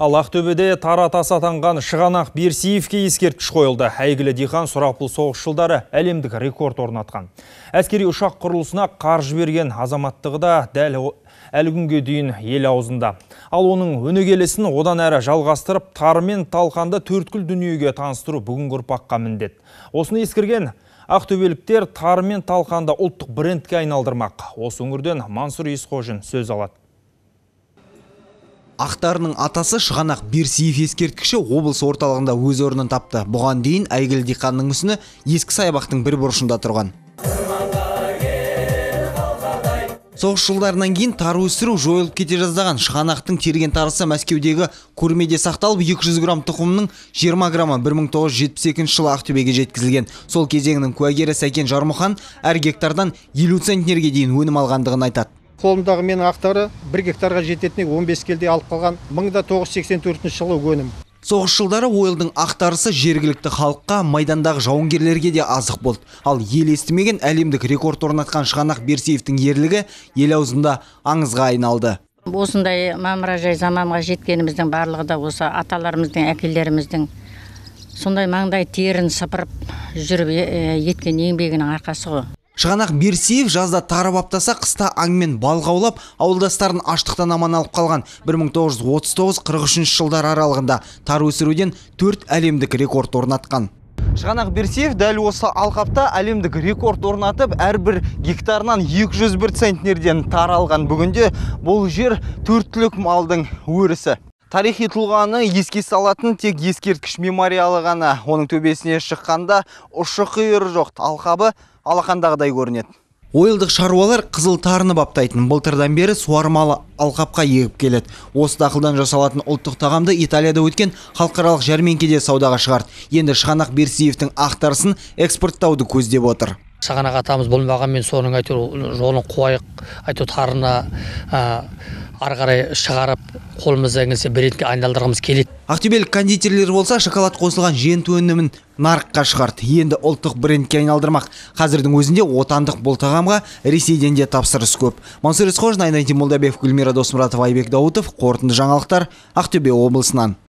Ал Ақтөбеде таратас атанған Шығанақ Берсиевке ескерткіш қойылды. Әйгілі диқан сұрапыл соғыс жылдары әлемдік рекорд орнатқан. Әскери ұшақ құрылысына қаржы берген азаматтығы да дәл әлі күнге дейін ел аузында. Ал оның өнегелесін одан әрі жалғастырып, тарымен талқанда төрткүл дүниеге таныстыру бүгінгі ұрпаққа міндет. Осыны ескерген ақтөбеліктер тарымен талқанда ұлттық брендке айналдырмақ. Осы өңірден Мансур Исхожин сөз алады. Ақтарының атасы Шығанақ Берсиев ескерткіші облыс орталығында өз орнын тапты. Бұған дейін әйгілі диқанның мүсіні ескі саябақтың бір бұрышында тұрған. Соғыс жылдарынан кейін тару өсіру жойылып кете жаздаған Шығанақтың терген тарысы Мәскеудегі көрмеде сақталып 200 грамм тұқымның 20 граммы 1972 жылы Ақтөбеге жеткізілген. Сол кезеңнің куәгері Сәкен Жармұхан әр гектардан 50 центнерге дейін өнім алғандығын айтады. Қолымдағы менің ақтары 1 гектарға жететіне 15 келдей алып қалған 1984 жылы өнім. Соғыс жылдары ойылдың ақтарысы жергілікті халыққа, майдандағы жауынгерлерге де азық болды. Ал ел естімеген әлемдік рекорд орнатқан Шығанақ Берсиевтің ерлігі ел аузында аңызға айналды. Осындай мамыражай заманға жеткеніміздің барлығы да осы аталарымыздың, әкелеріміздің сондай маңдай терін сыпырып жүріп еткен еңбегінің арқасы ғой. Шығанақ Берсиев жазда тарып аптаса, қыста аңмен балға аулап, ауылдастарын аштықтан аман алып қалған. 1939-43 жылдар аралығында тар өсіруден 4 әлемдік рекорд орнатқан. Шығанақ Берсиев дәл осы алқапта әлемдік рекорд орнатып, әрбір гектарынан 201 центнерден тар алған. Бүгінде бұл жер төрттілік малдың өрісі. Тарихи тұлғаны еске салатын тек ескерткіш мемориалы ғана. Оның төбесіне шыққанда ұшы қиыр жоқ, алқабы алақандағыдай көрінеді. Ойылдық шаруалар қызыл тарыны баптайтын. Былтырдан бері суармалы алқапқа егіп келеді. Осы дақылдан жасалатын ұлттық тағамды Италияда өткен халықаралық жәрмеңкеде саудаға шығарды. Енді Шығанақ Берсиевтің ақтарысын экспорттауды көздеп отыр. Шығанақ атамыз болмағанмен соның әйтеуір жолын қуайық, әйтеуір тарына арғарай шығарып, қолымызды еңгілсе брендке айналдырғымыз келеді. Ақтөбелік кондитерлер болса, шоколад қосылған жент өнімін нарыққа шығарды. Енді ұлттық брендке айналдырмақ. Қазірдің өзінде отандық бұл тағамға Ресейден де тапсырыс көп. Мансур Исхожин, Айбек Дауытов, қорытынды жаңалықтар, Ақтөбе облысынан.